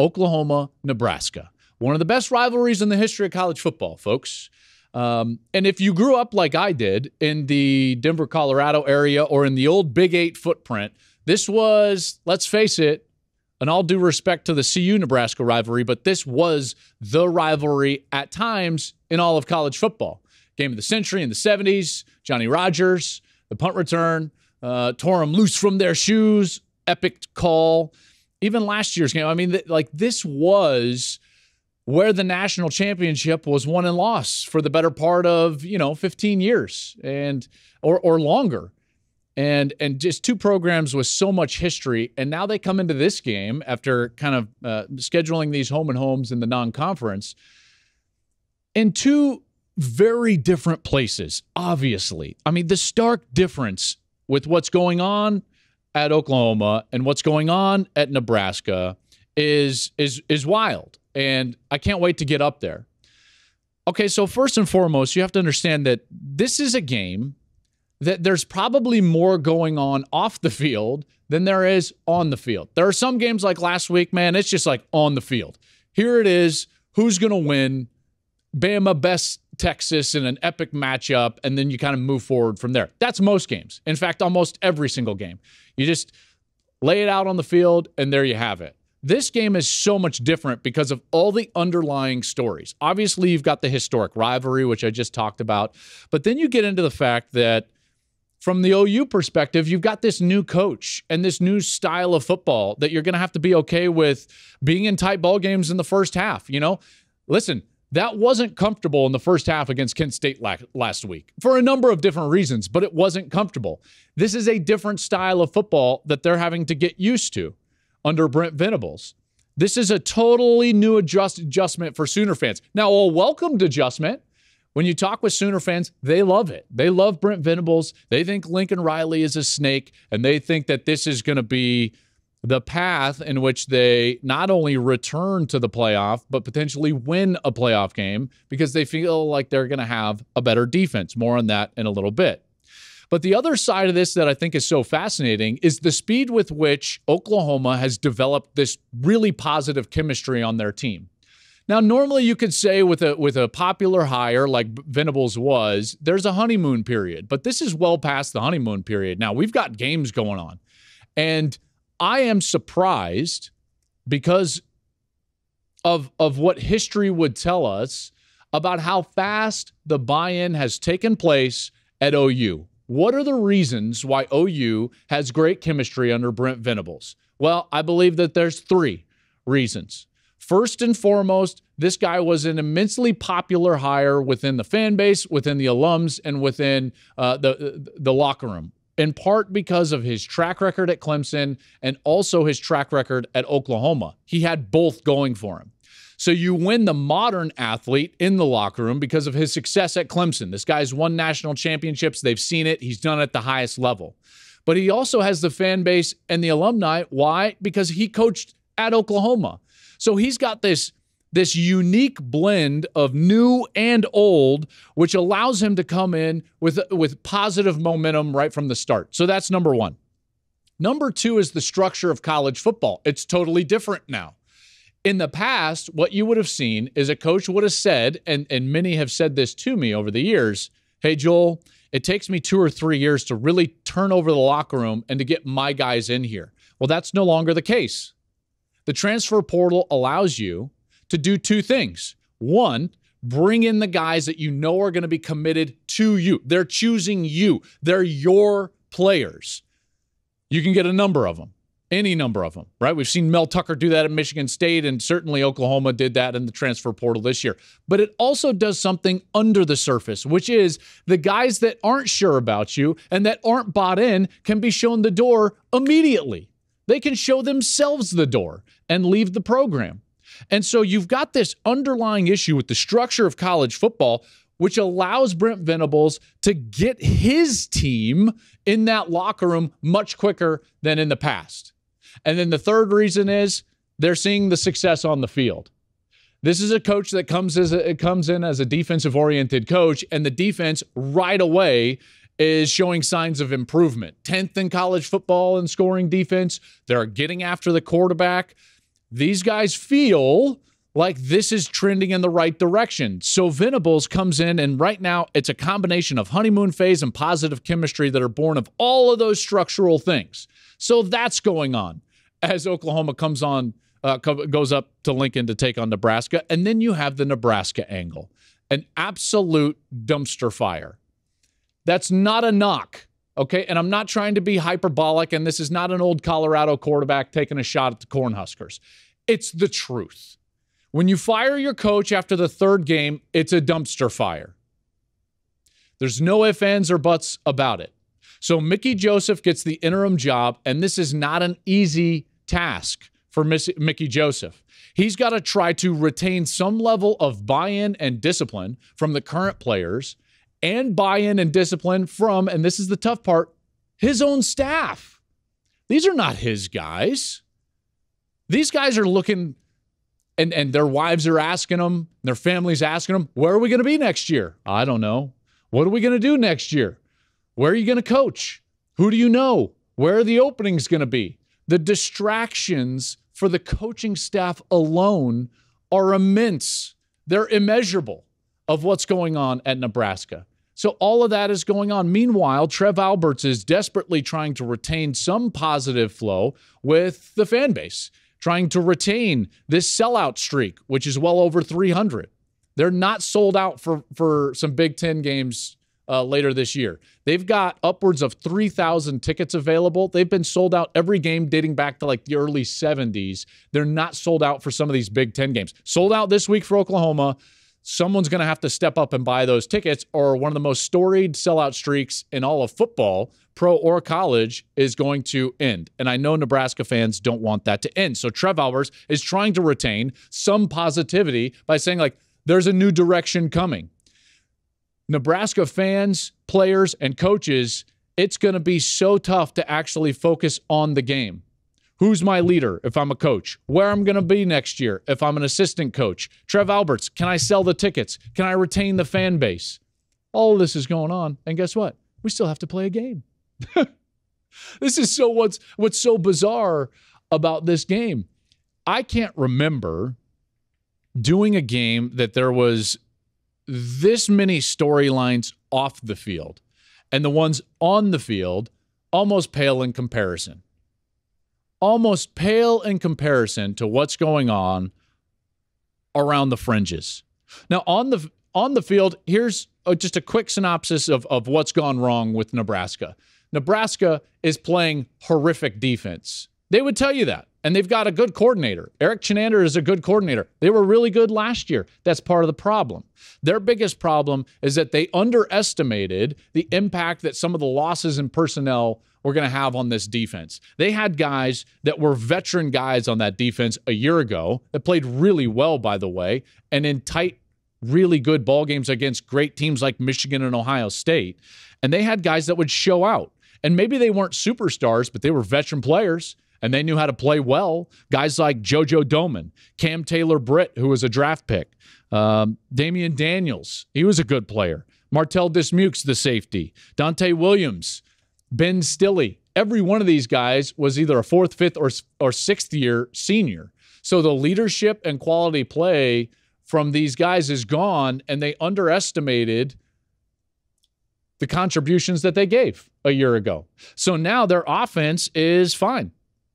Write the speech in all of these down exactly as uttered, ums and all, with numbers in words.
Oklahoma, Nebraska. One of the best rivalries in the history of college football, folks. Um, and if you grew up like I did in the Denver, Colorado area or in the old Big Eight footprint, this was, let's face it, and all due respect to the C U-Nebraska rivalry, but this was the rivalry at times in all of college football. Game of the century in the seventies, Johnny Rogers, the punt return, uh, tore them loose from their shoes, epic call. Even last year's game, I mean, th like this was where the national championship was won and lost for the better part of, you know, fifteen years and or or longer. And and just two programs with so much history, and now they come into this game after kind of uh, scheduling these home and homes in the non-conference in two very different places, obviously. I mean, the stark difference with what's going on at Oklahoma and what's going on at Nebraska is is is wild, and I can't wait to get up there. Okay, so first and foremost, you have to understand that this is a game that there's probably more going on off the field than there is on the field. There are some games like last week, man, it's just like on the field. Here it is, who's going to win? Bama best Texas in an epic matchup, and then you kind of move forward from there. That's most games. In fact, almost every single game. You just lay it out on the field, and there you have it. This game is so much different because of all the underlying stories. Obviously, you've got the historic rivalry, which I just talked about, but then you get into the fact that from the O U perspective, you've got this new coach and this new style of football that you're going to have to be okay with being in tight ball games in the first half. You know, listen, that wasn't comfortable in the first half against Kent State last week for a number of different reasons, but it wasn't comfortable. This is a different style of football that they're having to get used to under Brent Venables. This is a totally new adjust adjustment for Sooner fans. Now, a welcomed adjustment. When you talk with Sooner fans, they love it. They love Brent Venables. They think Lincoln Riley is a snake, and they think that this is going to be the path in which they not only return to the playoff, but potentially win a playoff game because they feel like they're going to have a better defense. More on that in a little bit. But the other side of this that I think is so fascinating is the speed with which Oklahoma has developed this really positive chemistry on their team. Now, normally you could say with a with a popular hire like Venables was, there's a honeymoon period, but this is well past the honeymoon period. Now, we've got games going on, and I am surprised because of, of what history would tell us about how fast the buy-in has taken place at O U. What are the reasons why O U has great chemistry under Brent Venables? Well, I believe that there's three reasons. First and foremost, this guy was an immensely popular hire within the fan base, within the alums, and within uh, the, the locker room, in part because of his track record at Clemson and also his track record at Oklahoma. He had both going for him. So you win the modern athlete in the locker room because of his success at Clemson. This guy's won national championships. They've seen it. He's done it at the highest level. But he also has the fan base and the alumni. Why? Because he coached at Oklahoma. So he's got this, this unique blend of new and old, which allows him to come in with, with positive momentum right from the start. So that's number one. Number two is the structure of college football. It's totally different now. In the past, what you would have seen is a coach would have said, and, and many have said this to me over the years, hey, Joel, it takes me two or three years to really turn over the locker room and to get my guys in here. Well, that's no longer the case. The transfer portal allows you to do two things. One, bring in the guys that you know are going to be committed to you. They're choosing you. They're your players. You can get a number of them, any number of them, right? We've seen Mel Tucker do that at Michigan State, and certainly Oklahoma did that in the transfer portal this year. But it also does something under the surface, which is the guys that aren't sure about you and that aren't bought in can be shown the door immediately. They can show themselves the door and leave the program. And so you've got this underlying issue with the structure of college football, which allows Brent Venables to get his team in that locker room much quicker than in the past. And then the third reason is they're seeing the success on the field. This is a coach that comes, as a, comes in as a defensive-oriented coach, and the defense right away is showing signs of improvement. tenth in college football in scoring defense. They're getting after the quarterback. these guys feel like this is trending in the right direction. So Venables comes in, and right now it's a combination of honeymoon phase and positive chemistry that are born of all of those structural things. So that's going on as Oklahoma comes on, uh, goes up to Lincoln to take on Nebraska. And then you have the Nebraska angle, an absolute dumpster fire. That's not a knock, okay? And I'm not trying to be hyperbolic, and this is not an old Colorado quarterback taking a shot at the Cornhuskers. It's the truth. When you fire your coach after the third game, it's a dumpster fire. There's no ifs, ands, or buts about it. So Mickey Joseph gets the interim job, and this is not an easy task for Mickey Joseph. He's got to try to retain some level of buy-in and discipline from the current players and buy-in and discipline from, and this is the tough part, his own staff. These are not his guys. These guys are looking... And, and their wives are asking them, their families asking them, where are we going to be next year? I don't know. What are we going to do next year? Where are you going to coach? Who do you know? Where are the openings going to be? The distractions for the coaching staff alone are immense. They're immeasurable of what's going on at Nebraska. So all of that is going on. Meanwhile, Trev Alberts is desperately trying to retain some positive flow with the fan base, trying to retain this sellout streak, which is well over three hundred. They're not sold out for, for some Big Ten games uh, later this year. They've got upwards of three thousand tickets available. They've been sold out every game dating back to like the early seventies. They're not sold out for some of these Big Ten games. Sold out this week for Oklahoma. Someone's going to have to step up and buy those tickets, or one of the most storied sellout streaks in all of football, pro or college, is going to end. And I know Nebraska fans don't want that to end. So Trev Alberts is trying to retain some positivity by saying, like, there's a new direction coming. Nebraska fans, players, and coaches, it's going to be so tough to actually focus on the game. Who's my leader if I'm a coach? Where I'm going to be next year if I'm an assistant coach? Trev Alberts, can I sell the tickets? Can I retain the fan base? All of this is going on, and guess what? We still have to play a game. This is so what's what's so bizarre about this game. I can't remember doing a game that there was this many storylines off the field, and the ones on the field almost pale in comparison. Almost pale in comparison to what's going on around the fringes. Now, on the on the field, here's a, just a quick synopsis of, of what's gone wrong with Nebraska. Nebraska is playing horrific defense. They would tell you that, and they've got a good coordinator. Eric Chenander is a good coordinator. They were really good last year. That's part of the problem. Their biggest problem is that they underestimated the impact that some of the losses in personnel we're going to have on this defense. They had guys that were veteran guys on that defense a year ago that played really well, by the way, and in tight, really good ball games against great teams like Michigan and Ohio State. And they had guys that would show out. And maybe they weren't superstars, but they were veteran players, and they knew how to play well. Guys like Jojo Doman, Cam Taylor-Britt, who was a draft pick, um, Damian Daniels, he was a good player, Martel Dismukes, the safety, Dante Williams, Ben Stilley. Every one of these guys was either a fourth, fifth, or, or sixth year senior. So the leadership and quality play from these guys is gone, and they underestimated the contributions that they gave a year ago. So now their offense is fine.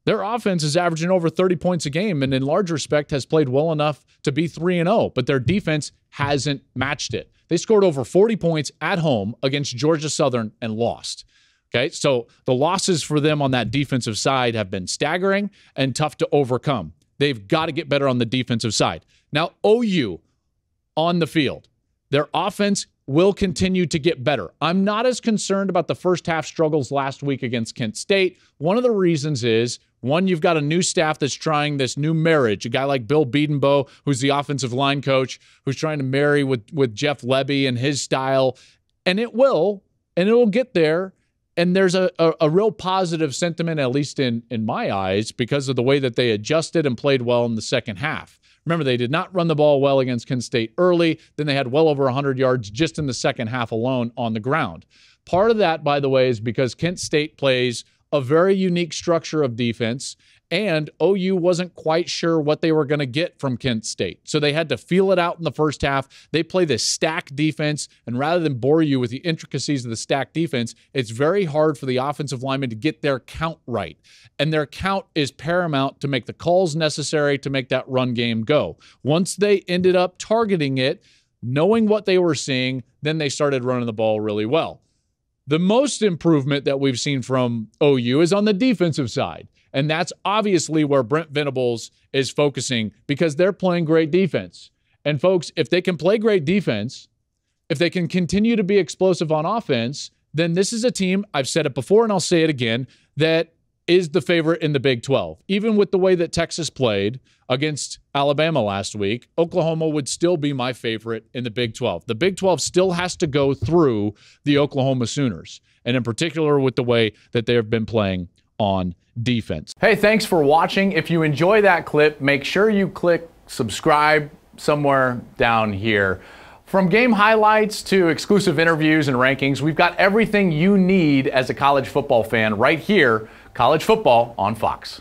Their offense is averaging over thirty points a game, and in large respect has played well enough to be three and oh, but their defense hasn't matched it. They scored over forty points at home against Georgia Southern and lost. Okay, so the losses for them on that defensive side have been staggering and tough to overcome. They've got to get better on the defensive side. Now, O U on the field, their offense will continue to get better. I'm not as concerned about the first half struggles last week against Kent State. One of the reasons is, one, you've got a new staff that's trying this new marriage. A guy like Bill Biedenbaugh, who's the offensive line coach, who's trying to marry with, with Jeff Lebby and his style. And it will, and it will get there. And there's a, a, a real positive sentiment, at least in, in my eyes, because of the way that they adjusted and played well in the second half. Remember, they did not run the ball well against Kent State early. Then they had well over one hundred yards just in the second half alone on the ground. Part of that, by the way, is because Kent State plays a very unique structure of defense, And O U wasn't quite sure what they were going to get from Kent State. So they had to feel it out in the first half. They play this stacked defense, and rather than bore you with the intricacies of the stacked defense, it's very hard for the offensive linemen to get their count right. And their count is paramount to make the calls necessary to make that run game go. Once they ended up targeting it, knowing what they were seeing, then they started running the ball really well. The most improvement that we've seen from O U is on the defensive side. And that's obviously where Brent Venables is focusing, because they're playing great defense. And folks, if they can play great defense, if they can continue to be explosive on offense, then this is a team, I've said it before and I'll say it again, that is the favorite in the Big twelve. Even with the way that Texas played against Alabama last week, Oklahoma would still be my favorite in the Big twelve. The Big twelve still has to go through the Oklahoma Sooners, and in particular with the way that they have been playing on defense. Hey, thanks for watching. If you enjoy that clip, make sure you click subscribe somewhere down here. From game highlights to exclusive interviews and rankings, we've got everything you need as a college football fan right here, College Football on Fox.